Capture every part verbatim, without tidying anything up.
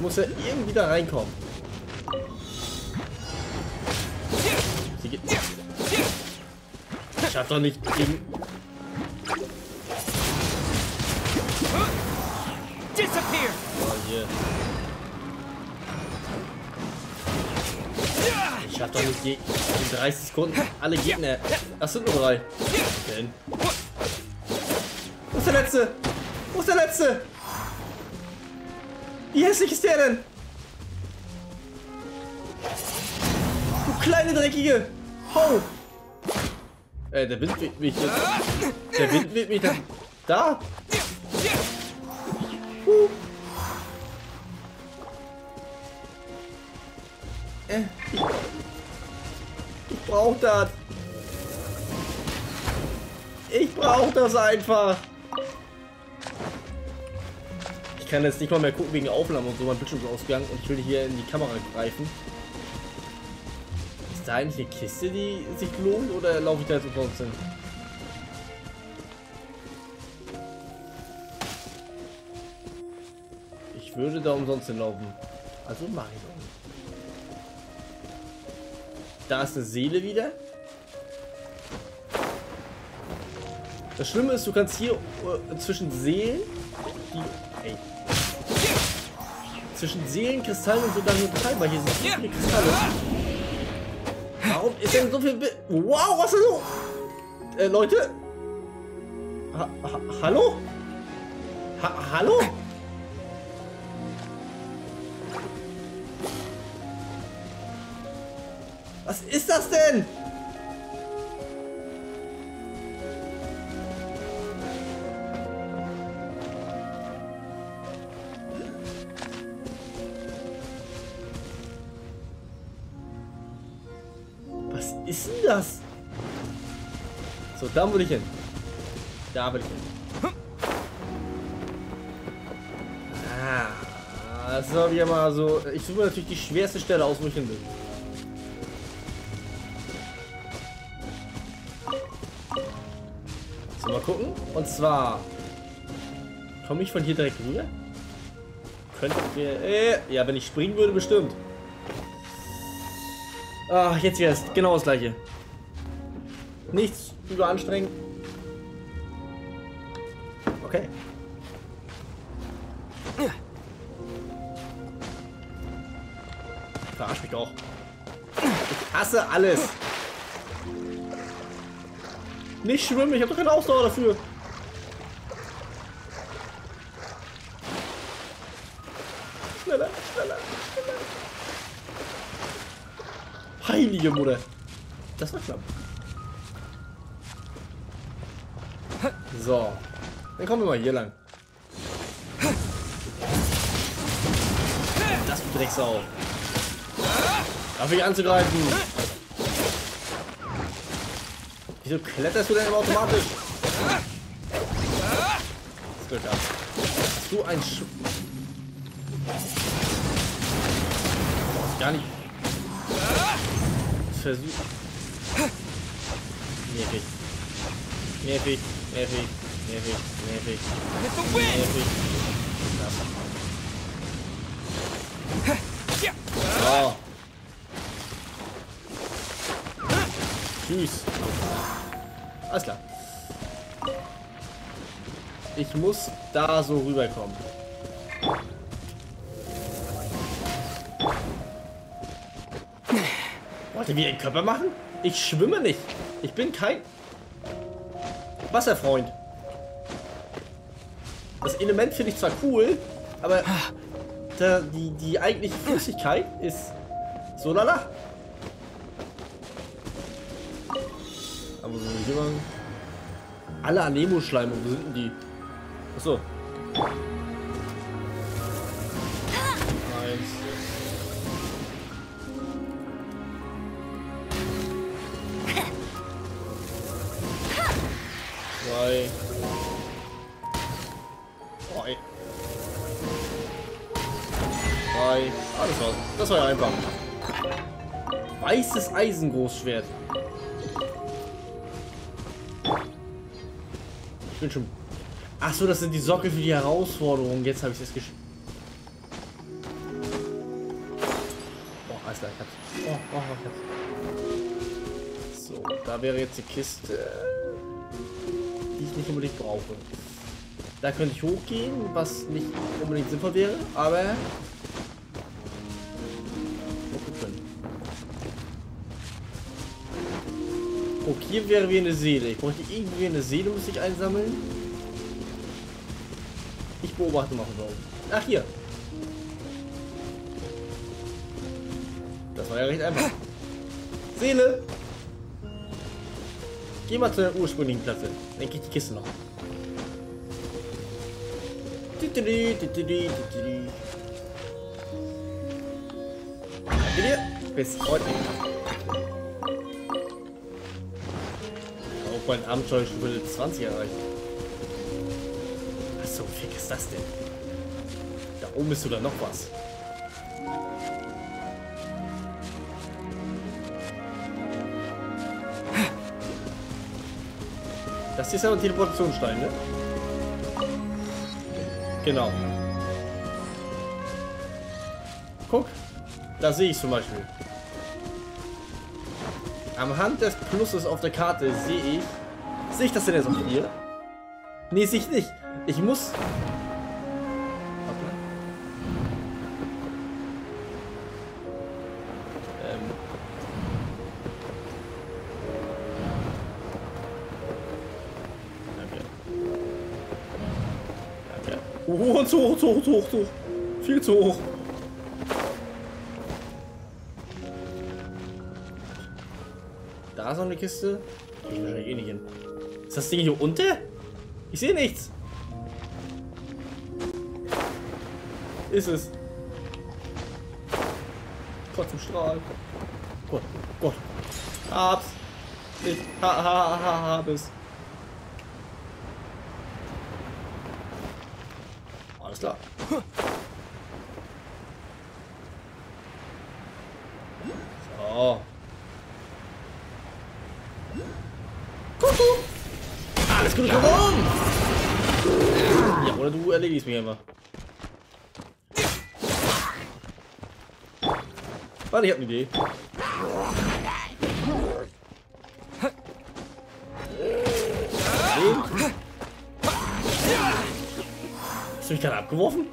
Muss ja irgendwie da reinkommen. Sie geht nicht. Ich hab doch nicht gegen... Oh, yeah. Ich hab doch nicht gegen in dreißig Sekunden alle Gegner. Das sind nur drei. Denn. Wo ist der letzte? Wo ist der letzte? Wie hässlich ist der denn? Du kleine Dreckige! Hau! Äh, der Wind weht mich jetzt. Der Wind weht mich da. Da! Uh. Äh, ich, ich brauch das. Ich brauch das einfach. Ich kann jetzt nicht mal mehr gucken wegen Aufnahmen und so. Mein Bildschirm ist ausgegangen und ich will hier in die Kamera greifen. Ist da eigentlich eine Kiste, die sich lohnt, oder laufe ich da jetzt umsonst hin? Ich würde da umsonst hinlaufen. Also mache ich auch nicht. Da ist eine Seele wieder. Das Schlimme ist, du kannst hier äh, zwischen Seelen, die, ey, zwischen Seelen, Kristallen und sogar nur Treiber. Hier sind so viele Kristalle. Warum ist denn so viel? Bi wow, was ist so? Äh, Leute? Ha ha hallo? Ha hallo? Was ist das denn? Was ist denn das? So, da will ich hin. Da will ich hin. Ah, das soll ich mal so. Ich suche natürlich die schwerste Stelle aus, wo ich hin will. Mal gucken. Und zwar komme ich von hier direkt rüber? Könnten wir... Äh, ja, wenn ich springen würde, bestimmt. Ach, jetzt wäre es genau das gleiche. Nichts überanstrengend. Okay. Verarsch mich auch. Ich hasse alles. Nicht schwimmen, ich habe doch keine Ausdauer dafür. Schneller, schneller, schneller. Heilige Mutter. Das war knapp. So. Dann kommen wir mal hier lang. Das wird Drecksau. Darf ich anzugreifen? Wieso kletterst du denn immer automatisch? Das Glück ab. Hast du ein Sch... Gar nicht... Versuch... Nervig. Nervig. Nervig. Nervig. Nervig. Nervig. Oh. Tschüss. Alles klar. Ich muss da so rüberkommen. Wollt ihr mir den Körper machen? Ich schwimme nicht. Ich bin kein Wasserfreund. Das Element finde ich zwar cool, aber da die, die eigentliche Flüssigkeit ist so lala. Aber so hier waren alle Anemo-Schleimung. Wo sind denn die? Achso. Eins. Zwei. Drei. Drei. Ah, das war's. Das war ja einfach. Weißes Eisengroßschwert. Ich bin schon... Achso, das sind die Sockel für die Herausforderung. Jetzt habe ich es geschafft. Alles klar, ich hab's. Oh, oh, ich hab's. So, da wäre jetzt die Kiste, die ich nicht unbedingt brauche. Da könnte ich hochgehen, was nicht unbedingt sinnvoll wäre, aber... Oh, hier wäre wie eine Seele. Ich bräuchte irgendwie eine Seele, muss ich einsammeln. Ich beobachte mal von oben. Ach, hier. Das war ja recht einfach. Seele! Geh mal zu der ursprünglichen Platte. Dann krieg ich die Kiste noch. Bis heute. Auch mein Abenteuerstufe zwanzig erreicht. Was so fick ist das denn? Da oben ist sogar noch was. Das hier ist ja ein Teleportationsstein, ne? Genau. Guck, da sehe ich zum Beispiel. Am Hand des Pluses auf der Karte sehe ich... Sehe ich das denn jetzt auch hier? Nee, sehe ich nicht. Ich muss... Zu hoch, zu hoch, zu hoch, zu hoch. Viel zu hoch. Da ist noch eine Kiste. Ich will wahrscheinlich eh nicht hin. Ist das Ding hier unter? Ich sehe nichts. Ist es. Gott zum Strahl. Gott, Gott. Hab's. Ich ha, ha, ha, hab es. Alles klar. So. Kuckuck. Alles gut geworden. Ja, oder du erledigst mich immer. Warte, ich hab eine Idee. Den? Hast du mich gerade abgeworfen?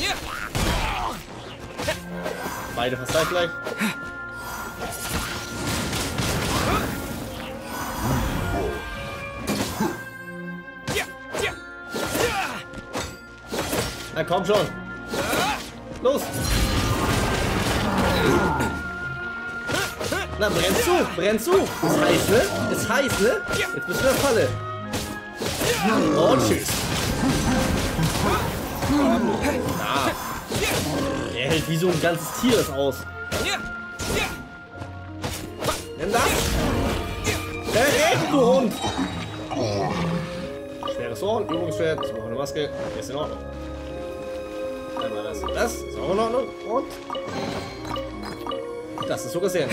Ja. Beide fast gleich. Na komm schon. Los. Na, brenn zu, brenn zu. Ist heiß, ne? Ist heiß, ne? Jetzt bist du in der Falle. Und tschüss. Na. Der hält wie so ein ganzes Tier das aus. Nimm das. Verrecken, du Hund. Schweres Ohr, Übungsschwert, ich brauche eine Maske. Ist in Ordnung. Einmal das. Das ist auch in Ordnung. Und das ist sogar sehr.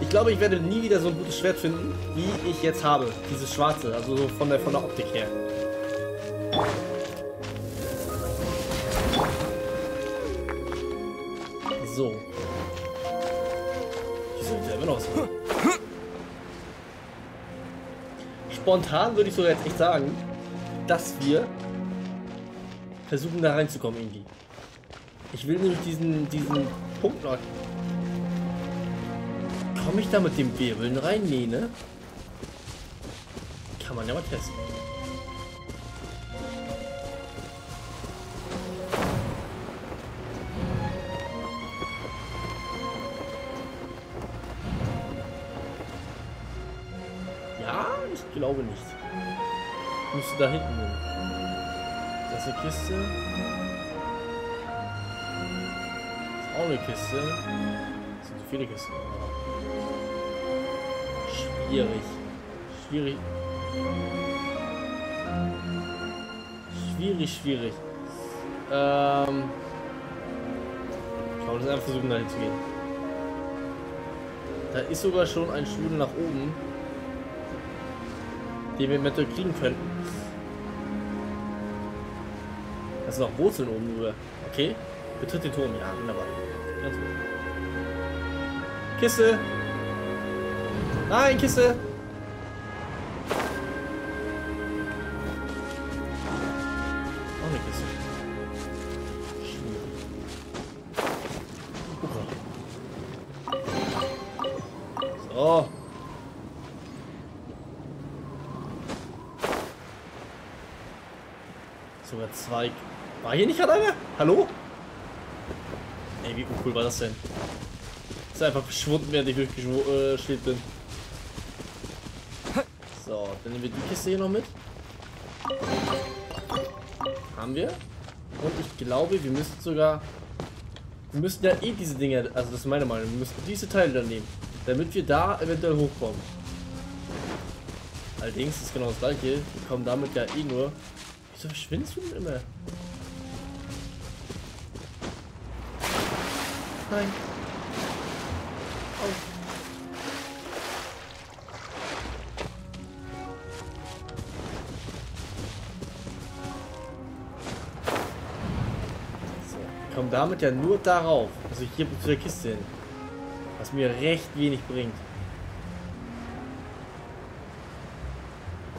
Ich glaube, ich werde nie wieder so ein gutes Schwert finden, wie ich jetzt habe. Dieses schwarze, also so von der von der Optik her. So. Die sind ja immer noch so. Spontan würde ich sogar jetzt echt sagen, dass wir versuchen da reinzukommen irgendwie. Ich will nämlich diesen, diesen Punkt noch. Komme ich da mit dem Wirbeln rein? Nee, ne? Kann man ja mal testen. Ja, ich glaube nicht. Ich müsste da hinten hin. Das ist eine Kiste. Das ist auch eine Kiste. Das sind so viele Kisten. Schwierig. Schwierig. Schwierig, schwierig. Ähm. Ich glaube, das einfach versuchen, da hinzugehen. Da ist sogar schon ein Stuhl nach oben. die wir mit kriegen könnten. Da sind noch Wurzeln oben drüber. Okay. Betritt den Turm. Ja, wunderbar. Ganz gut. Kiste! Nein, Kiste! Auch eine Kiste. Oh. Sogar zwei. War hier nicht gerade einer? Hallo? Ey, wie cool war das denn? Ist einfach verschwunden, während ich durchgeschwebt bin. So, dann nehmen wir die Kiste hier noch mit. Haben wir. Und ich glaube, wir müssen sogar... Wir müssen ja eh diese Dinger... Also das ist meine Meinung. Wir müssen diese Teile dann nehmen. Damit wir da eventuell hochkommen. Allerdings ist genau das gleiche. Wir kommen damit ja eh nur. Wieso verschwindest du denn immer? Nein. So, wir kommen damit ja nur darauf. Also hier zu der Kiste hin. Was mir recht wenig bringt.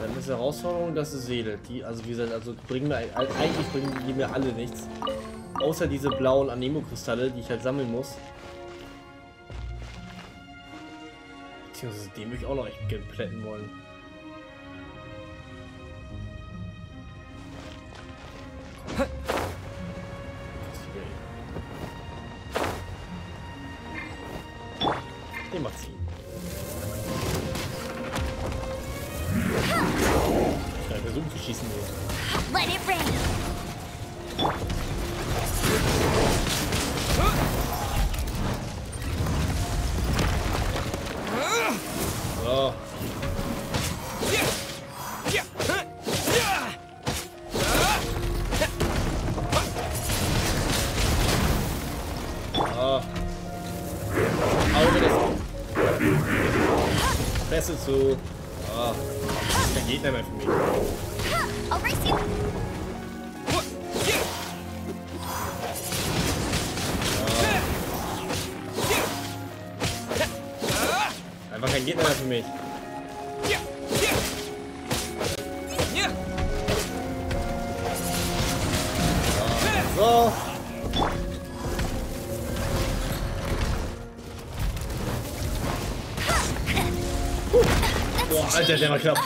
Dann ist die Herausforderung, dass es Seele. Die, also wie gesagt, also bringen mir eigentlich bringen die mir alle nichts. Außer diese blauen Anemo-Kristalle, die ich halt sammeln muss. Beziehungsweise dem würde ich auch noch echt plätten wollen. Zu. Ah, der Gegner mehr für mich. Ah. Einfach kein Gegner mehr für mich. Ah. So. Boah, Alter, der war knapp.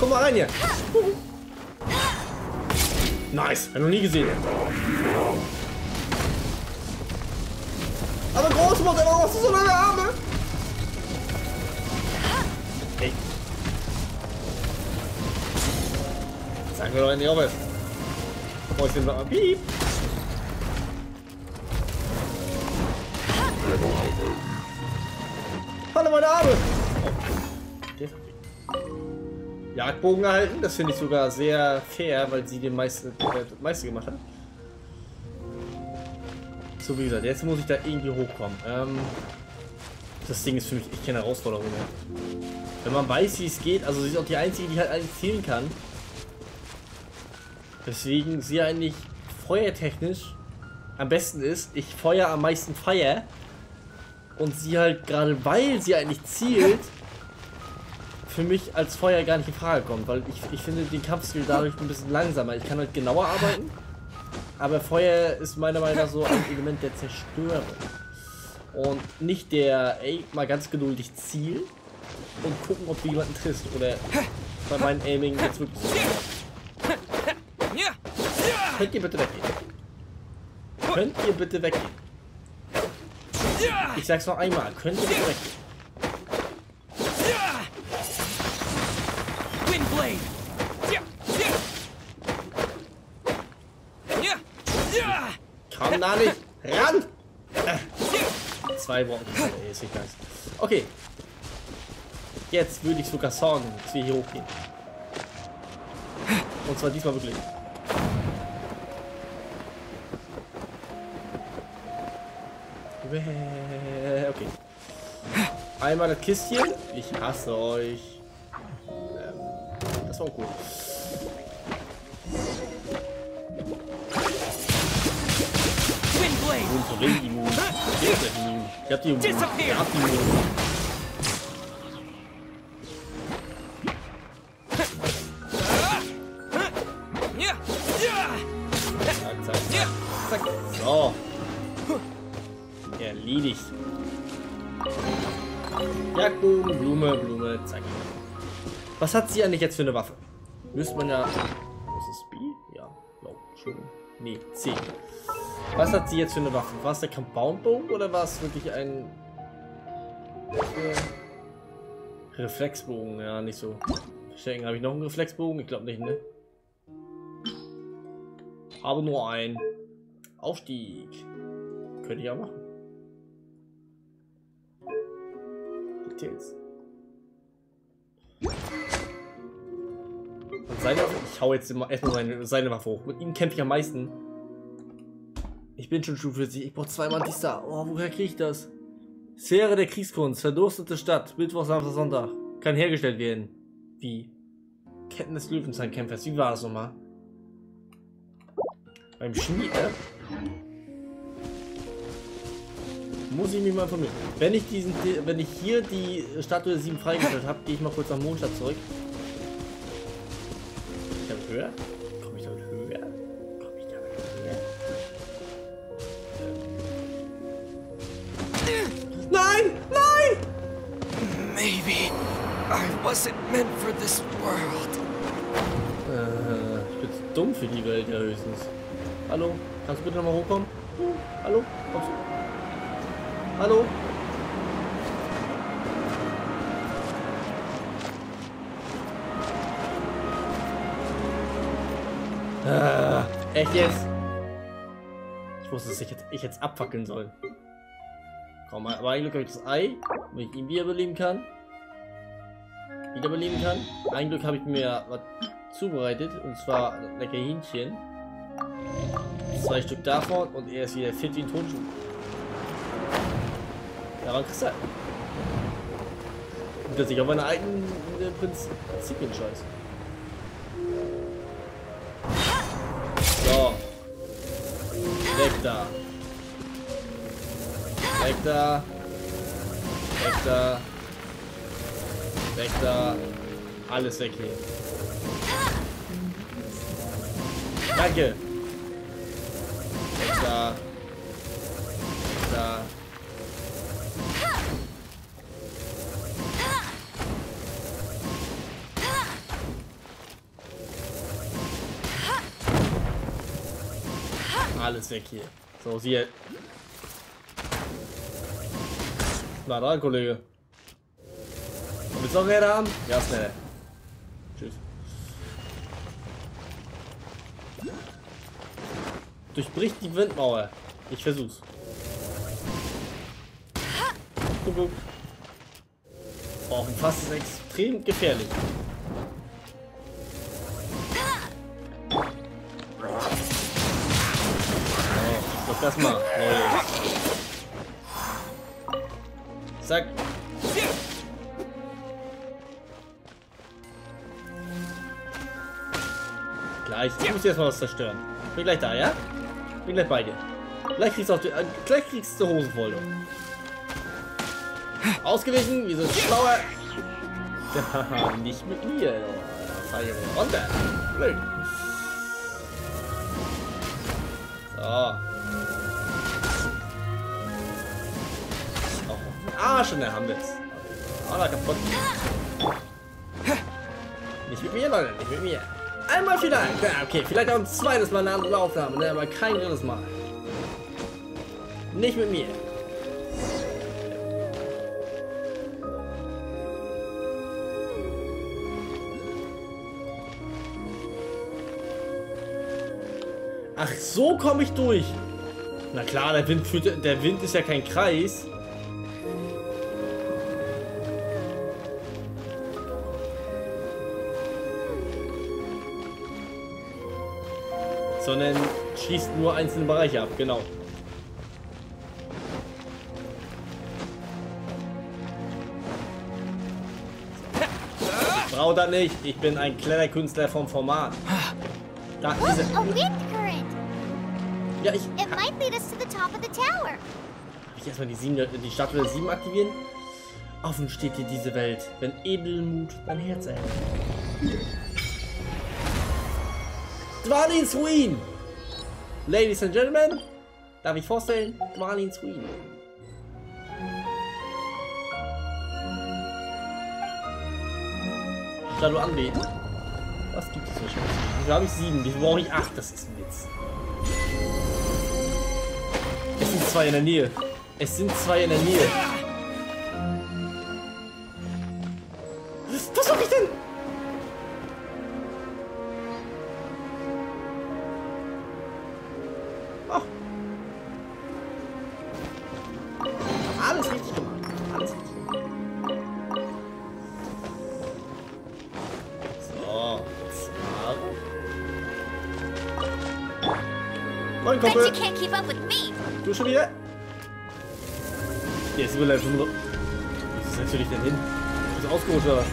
Guck mal rein hier. Nice, hab ich noch nie gesehen. Aber Großmutter, warum hast du so lange Arme? Hey. Sag mir doch endlich auf jetzt. Oh, ich bin mal. Piep. Hallo meine Arme. Jagdbogen erhalten, das finde ich sogar sehr fair, weil sie den meiste, äh, meiste gemacht hat. So wie gesagt, jetzt muss ich da irgendwie hochkommen. Ähm, das Ding ist für mich echt keine Herausforderung mehr. Wenn man weiß, wie es geht, also sie ist auch die einzige, die halt alles zielen kann. Deswegen sie eigentlich feuertechnisch am besten ist. Ich feuer am meisten Feuer und sie halt gerade, weil sie eigentlich zielt, für mich als Feuer gar nicht in Frage kommt, weil ich, ich finde den Kampfstil dadurch ein bisschen langsamer. Ich kann halt genauer arbeiten, aber Feuer ist meiner Meinung nach so ein Element der Zerstörung. Und nicht der, ey, mal ganz geduldig zielen und gucken, ob du jemanden triffst oder bei meinem Aiming jetzt wirklich so. Könnt ihr bitte weggehen? Könnt ihr bitte weggehen? Ich sag's noch einmal, könnt ihr bitte weggehen? Windblade! Komm da nicht ran! Äh. Zwei Wochen. Ey, ist nicht nice. Okay. Jetzt würde ich sogar sorgen, dass wir hier hochgehen. Und zwar diesmal wirklich. Okay. Einmal das Kistchen. Ich hasse euch. ist auch gut. Immun, ich hab die Immun. Ich hab die Immun. Zack, zack, zack. So. Erledigt. Jagdbogen, Blume, Blume, zack. Was hat sie eigentlich jetzt für eine Waffe? Müsste man ja... Was ist B? Ja, no, Entschuldigung. Nee, C. Was hat sie jetzt für eine Waffe? War es der Compound-Bogen oder war es wirklich ein... Äh, Reflexbogen? Ja, nicht so. Schenken, habe ich noch einen Reflexbogen? Ich glaube nicht, ne? Habe nur einen. Aufstieg. Könnte ich ja machen. Details. Und seine Waffe? Ich hau jetzt immer erstmal seine, seine Waffe hoch. Mit ihm kämpfe ich am meisten. Ich bin schon Stufe vierzig. Ich brauche zweimal Anti-Star. Oh, woher kriege ich das? Sphäre der Kriegskunst. Verdurstete Stadt. Mittwoch, Samstag, Sonntag. Kann hergestellt werden. Wie? Ketten des Löwenzahnkämpfers. Wie war das nochmal? Beim Schmied, ne? Muss ich mich mal informieren. Wenn ich diesen, wenn ich hier die Statue der Sieben freigestellt habe, gehe ich mal kurz nach Mondstadt zurück. Ich habe höher. Wasn't meant for this world. Äh, ich bin zu dumm für die Welt ja höchstens. Hallo, kannst du bitte nochmal hochkommen? Hm, hallo, kommst du? Hallo? Ah, echt jetzt? Ich wusste, dass ich jetzt, ich jetzt abfackeln soll. Komm, aber eigentlich habe ich das Ei, wenn ich ihn wiederbeleben kann. wiederbeleben kann. Ein Glück habe ich mir was zubereitet, und zwar lecker Hähnchen. Zwei Stück davon, und er ist wieder fit wie ein Tonschuh. Daran kriegst du halt. Und dass ich auf meine eigenen Prinzipien scheiße. So. Weg da. Weg da. Weg da. Weg da. Alles weg hier. Danke. Weg da. Weg da. Alles weg hier. So, siehe. Na da, Kollege. Willst du noch mehr haben? Ja, schnell. Tschüss. Durchbricht die Windmauer. Ich versuch's. Guck, guck. Oh, ein Fass ist extrem gefährlich. Oh, doch das mal. Nee. Zack. Gleich. Ich muss jetzt mal was zerstören. Bin gleich da, ja? Bin gleich bei dir. Gleich kriegst du, auch die, äh, gleich kriegst du Hosen voll. Ausgewichen, wir sind schlauer. Nicht mit mir. Runter. Blöd. So. Auch auf den Arsch in der Hand jetzt. Alle kaputt. Nicht mit mir, Leute. Nicht mit mir. Einmal vielleicht. Ja, okay, vielleicht auch ein zweites Mal eine andere Aufnahme, ne? Aber kein drittes Mal. Nicht mit mir. Ach, so komme ich durch. Na klar, der Wind führt, der Wind ist ja kein Kreis. Sondern schießt nur einzelne Bereiche ab, genau. brauche das nicht. Ich bin ein kleiner Künstler vom Format. Da ist es. Ja, ich. Ich erstmal die, sieben, die Statue der Sieben aktivieren. Offen steht dir diese Welt, wenn Edelmut dein Herz erhält. Dvalin's Ruin! Ladies and Gentlemen, darf ich vorstellen? Dvalin's Ruin. Statue anbeten. Was gibt es für Scheiße? Wieso habe ich sieben? Wieso brauche ich acht? Das ist ein Witz. Es sind zwei in der Nähe. Es sind zwei in der Nähe. Was soll ich denn? Oh. Alles richtig gemacht. Alles richtig gemacht. So, jetzt mal. Moin, Kumpel. Du schon wieder? Jetzt überlebt schon. Wo ist natürlich denn hin? Ist ausgerutscht oder was?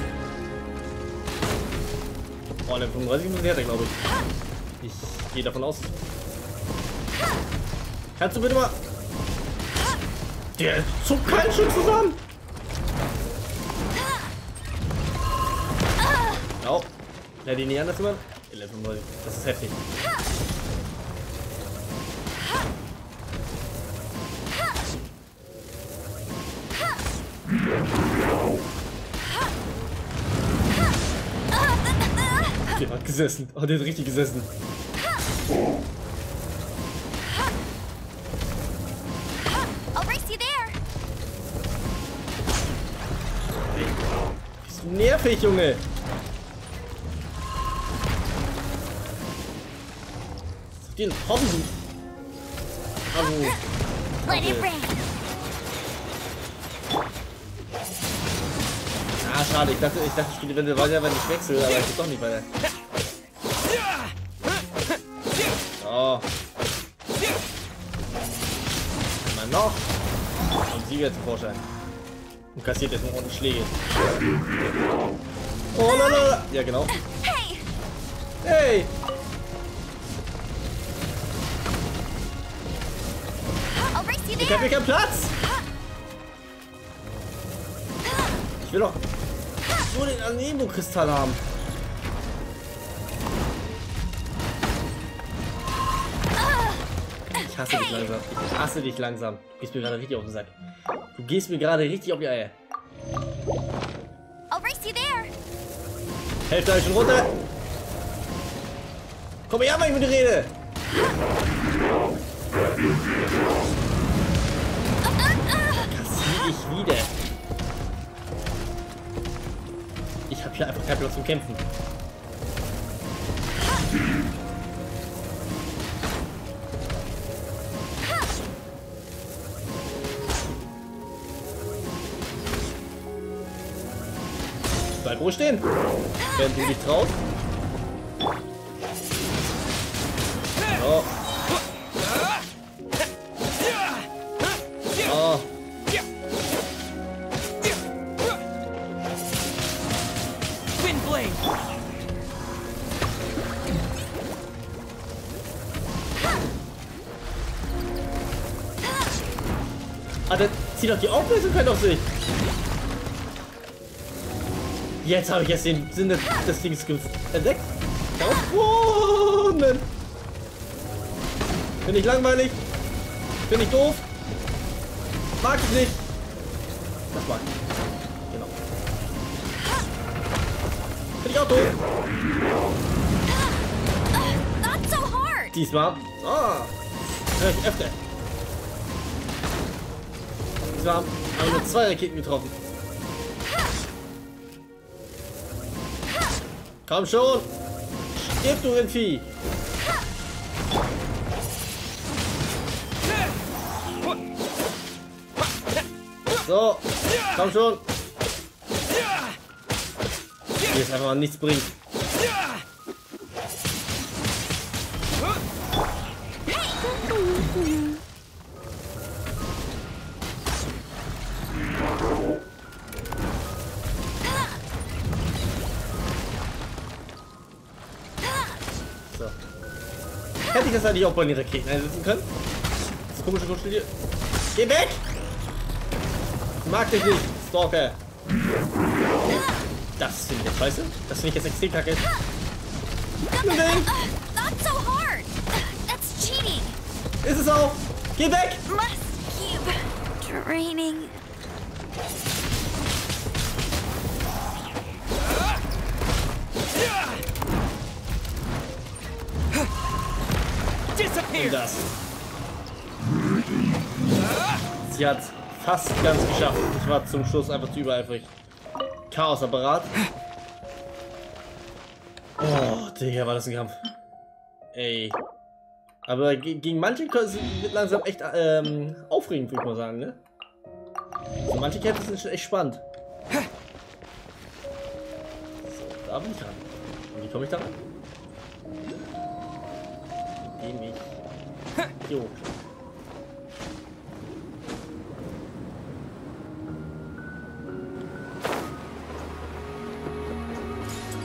Oh, Level fünfunddreißig muss härter, glaube ich. Ich gehe davon aus. Kannst du bitte mal. Der zuckt keinen Schritt zusammen! Oh. Ja, die nicht anders gemacht. Level fünfunddreißig. Das ist heftig. Der hat gesessen. Oh, der hat richtig gesessen. Bist du nervig, Junge? Den Hobby. Ah, schade. Ich dachte, ich dachte, ich spiele Wände weiter, wenn ich wechsle, aber ich doch nicht weiter. Oh. Immer noch. Und Sieger zum Vorschein. Und kassiert jetzt noch ordentlich Schläge. Oh, la, la, la. Ja, genau. Hey! Ich hab hier keinen Platz! Ich will doch nur den Anemo-Kristall haben. Ich hasse dich langsam. Ich hasse dich langsam. Du gehst mir gerade richtig auf den Sack. Du gehst mir gerade richtig auf die Eier. Hälfte euch schon runter. Komm her, wenn ich mit dir rede. Kassiere ich wieder. Ich habe hier einfach keinen Platz zum Kämpfen. Bleib ruhig stehen, wenn du dich traust. Oh. Oh. Windblade. Ah, dann zieh doch die Aufmerksamkeit auf sich. Jetzt habe ich jetzt den Sinn des, des Dings entdeckt. Oh, bin ich langweilig? Bin ich doof? Mag ich nicht. Das mag ich. Genau. Bin ich auch doof? Not so hard. Diesmal. Ah. Oh, öfter. Diesmal haben wir nur zwei Raketen getroffen. Komm schon! Stirb du, Vieh! So, komm schon! Hier ist einfach nichts bringt. ich das eigentlich auch bei den Raketen einsetzen kann. Das komische Grundstück hier. Geh weg! Mag dich nicht, Stalker. Das finde ich jetzt scheiße. Das finde ich jetzt extrem kacke. Not so hard. That's cheating. Ist es auch. Geh weg! Must keep training. Und das. Sie hat es fast ganz geschafft. Ich war zum Schluss einfach zu übereifrig. Chaosapparat. Oh, Digga, war das ein Kampf. Ey. Aber gegen manche sind langsam echt ähm, aufregend, würde ich mal sagen, ne? Also manche Kämpfe sind echt spannend. So, da bin ich dran. Und wie komme ich da rein? Indem ich... hier hoch.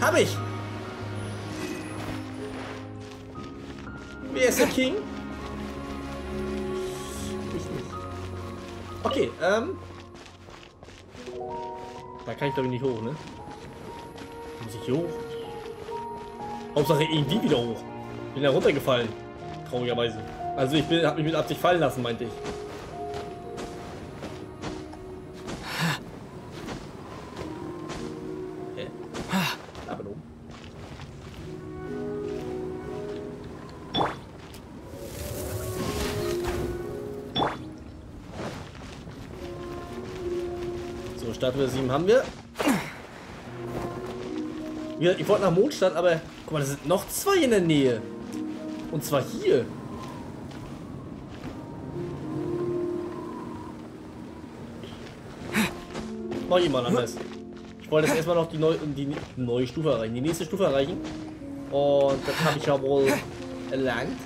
Hab ich! Wer ist der King? Ich nicht. Okay, ähm... da kann ich glaube ich nicht hoch, ne? Muss ich hier hoch? Hauptsache irgendwie wieder hoch. Bin da runtergefallen. Traurigerweise. Also ich bin, hab mich mit Absicht fallen lassen, meinte ich. Statue der Sieben haben wir. Ich wollte nach Mondstadt, aber guck mal, das sind noch zwei in der Nähe. Und zwar hier. Mach ich mal anders. Ich wollte jetzt erstmal noch die, neu, die neue Stufe erreichen, die nächste Stufe erreichen. Und das habe ich ja wohl erlangt.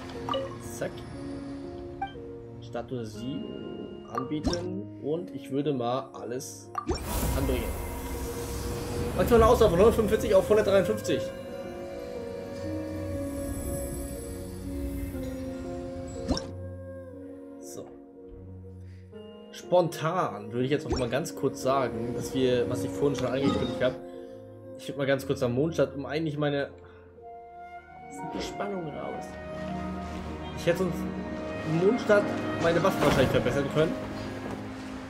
Zack. Statue der Sieben. Anbieten und ich würde mal alles anbringen. Aktuelle Auswahl von hundertfünfundvierzig auf hundertdreiundfünfzig. So. Spontan würde ich jetzt noch mal ganz kurz sagen, dass wir, was ich vorhin schon angekündigt habe, ich würde mal ganz kurz am Mondstadt, um eigentlich meine. Was sind die Spannungen raus? Ich hätte uns. Mondstadt meine Waffen wahrscheinlich verbessern können.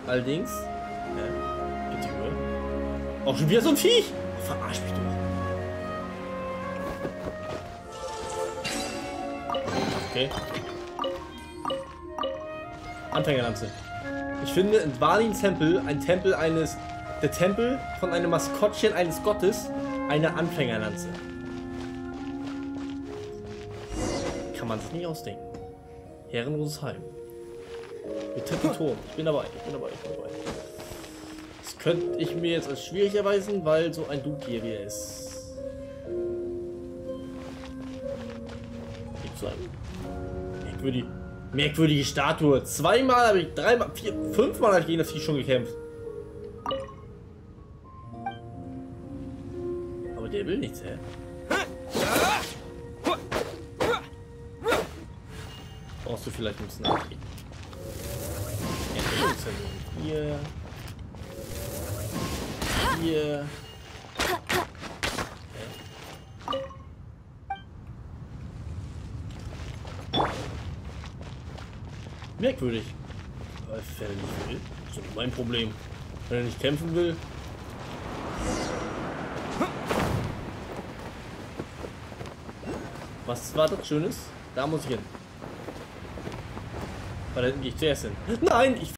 Allerdings. Äh, bitte über. Auch schon wieder so ein Viech! Verarsch mich doch. Okay. Anfängerlanze. Ich finde in Dvalins Tempel, ein Tempel eines. Der Tempel von einem Maskottchen eines Gottes, eine Anfängerlanze. Kann man sich nicht ausdenken. Herrenloses Heim. Betritt den Turm. Ich bin dabei, ich bin dabei, ich bin dabei. Das könnte ich mir jetzt als schwierig erweisen, weil so ein Duke hier wieder ist. Gibt's einen? Merkwürdig. Merkwürdige Statue. Zweimal habe ich, dreimal, vier, fünfmal habe ich gegen das Vieh schon gekämpft. Aber der will nichts, hä? Brauchst du vielleicht ein bisschen nachgehen. Hier. Hier. Okay. Merkwürdig. Weil er nicht will. Das ist mein Problem. Wenn er nicht kämpfen will. Was war das Schönes? Da muss ich hin. Weil dann gehe ich zuerst hin. Nein, ich...